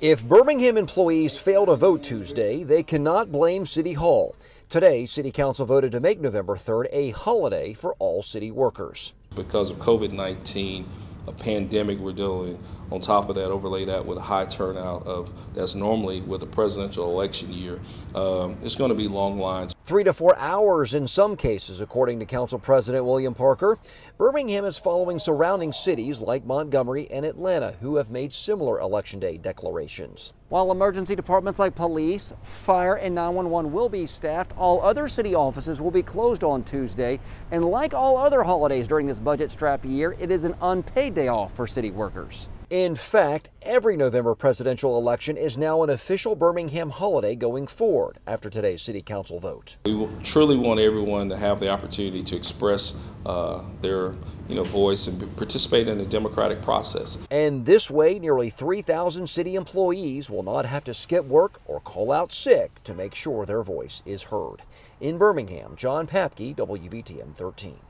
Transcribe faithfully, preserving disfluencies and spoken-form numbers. If Birmingham employees fail to vote Tuesday, they cannot blame City Hall. Today, City Council voted to make November third a holiday for all city workers. Because of COVID nineteen, a pandemic we're dealing, on top of that, overlay that with a high turnout of that's normally with a presidential election year, um, it's going to be long lines. Three to four hours in some cases, according to Council President William Parker. Birmingham is following surrounding cities like Montgomery and Atlanta, who have made similar Election Day declarations. While emergency departments like police, fire, and nine one one will be staffed, all other city offices will be closed on Tuesday. And like all other holidays during this budget-strapped year, it is an unpaid day off for city workers. In fact, every November presidential election is now an official Birmingham holiday going forward after today's City Council vote. We will truly want everyone to have the opportunity to express uh, their you know, voice and participate in the democratic process. And this way, nearly three thousand city employees will not have to skip work or call out sick to make sure their voice is heard. In Birmingham, John Papke, W V T M thirteen.